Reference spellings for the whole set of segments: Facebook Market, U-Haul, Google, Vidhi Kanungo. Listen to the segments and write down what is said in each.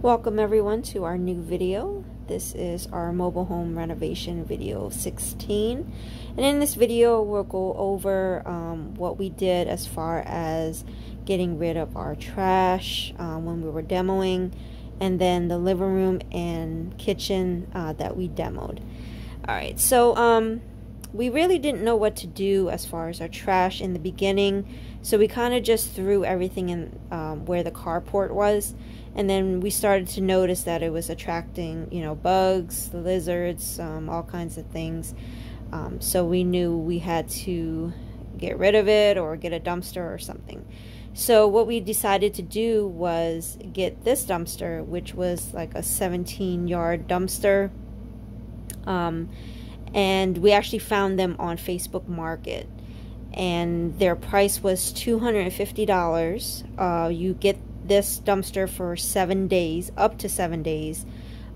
Welcome everyone to our new video. This is our mobile home renovation video 16, and in this video we'll go over what we did as far as getting rid of our trash when we were demoing, and then the living room and kitchen that we demoed. Alright, so we really didn't know what to do as far as our trash in the beginning, so we kind of just threw everything in where the carport was, and then we started to notice that it was attracting, you know, bugs, lizards, all kinds of things. So we knew we had to get rid of it or get a dumpster or something. So what we decided to do was get this dumpster, which was like a 17-yard dumpster. And we actually found them on Facebook Market, and their price was $250. You get this dumpster for 7 days, up to 7 days,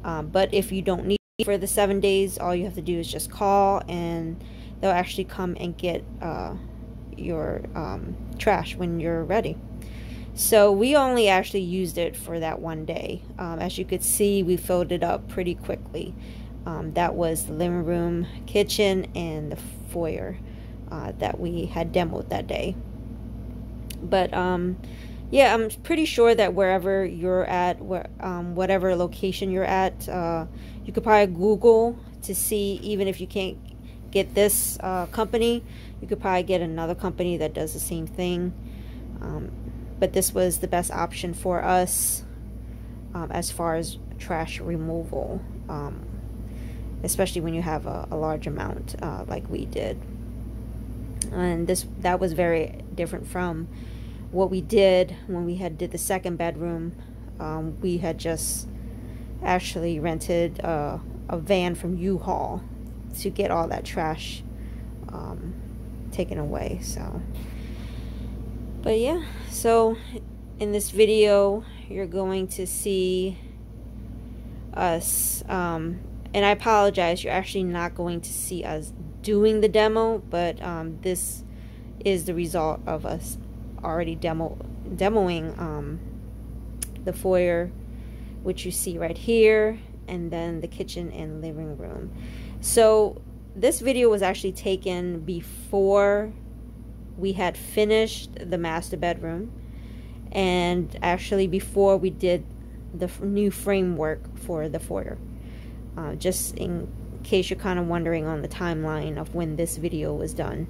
but if you don't need it for the 7 days, all you have to do is just call and they'll actually come and get your trash when you're ready. So we only actually used it for that one day. As you could see, we filled it up pretty quickly. That was the living room, kitchen, and the foyer that we had demoed that day. But yeah, I'm pretty sure that wherever you're at, whatever location you're at, you could probably Google to see, even if you can't get this company, you could probably get another company that does the same thing. But this was the best option for us as far as trash removal, especially when you have a large amount like we did. And that was very different from what we did when we did the second bedroom. We had just actually rented a van from U-Haul to get all that trash taken away. So, but yeah, so in this video you're going to see us, and I apologize, you're actually not going to see us doing the demo, but this is the result of us already demoing the foyer, which you see right here, and then the kitchen and living room. So this video was actually taken before we had finished the master bedroom, and actually before we did the new framework for the foyer, just in case you're kind of wondering on the timeline of when this video was done.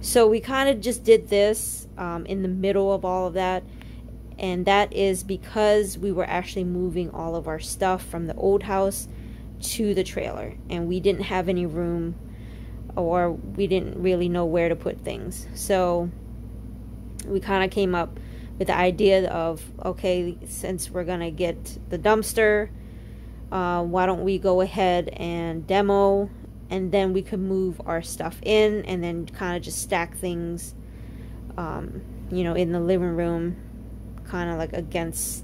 So we kind of just did this in the middle of all of that, and that is because we were actually moving all of our stuff from the old house to the trailer, and we didn't have any room, or we didn't really know where to put things. So we kind of came up with the idea of, okay, since we're gonna get the dumpster, why don't we go ahead and demo, and then we could move our stuff in and then kind of just stack things, you know, in the living room, kind of like against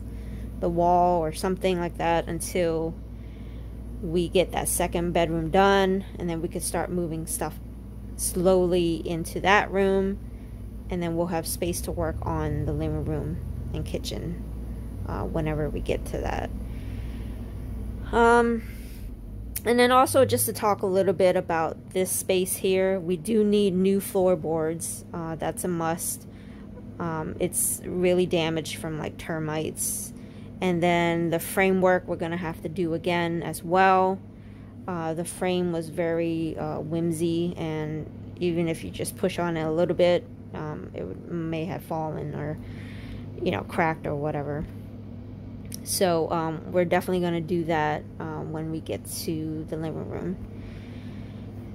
the wall or something like that, until we get that second bedroom done, and then we could start moving stuff slowly into that room, and then we'll have space to work on the living room and kitchen whenever we get to that. And then also, just to talk a little bit about this space here, we do need new floorboards. That's a must. It's really damaged from like termites. And then the framework we're going to have to do again as well. The frame was very flimsy, and even if you just push on it a little bit, it may have fallen or, you know, cracked or whatever. So we're definitely going to do that when we get to the living room.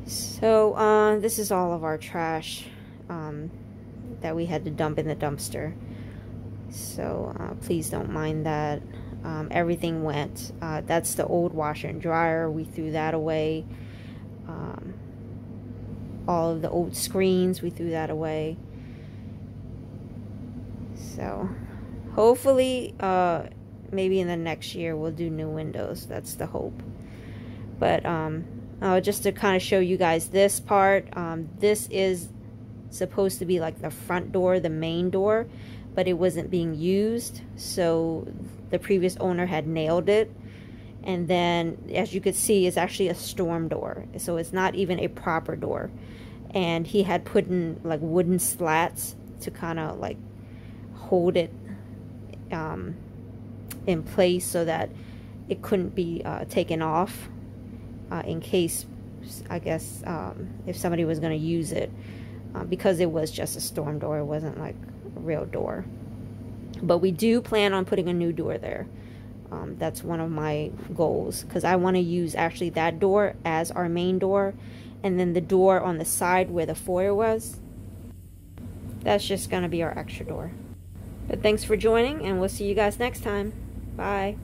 So this is all of our trash that we had to dump in the dumpster. So please don't mind that. Everything went. That's the old washer and dryer. We threw that away. All of the old screens, we threw that away. So hopefully maybe in the next year we'll do new windows. That's the hope. But just to kind of show you guys this part, this is supposed to be like the front door, the main door, but it wasn't being used, so the previous owner had nailed it. And then as you could see, it's actually a storm door, so it's not even a proper door. And he had put in like wooden slats to kind of like hold it in place so that it couldn't be taken off in case, I guess, if somebody was going to use it, because it was just a storm door. It wasn't like a real door. But we do plan on putting a new door there. That's one of my goals, because I want to use actually that door as our main door, and then the door on the side where the foyer was, that's just going to be our extra door. But thanks for joining, and we'll see you guys next time. Bye.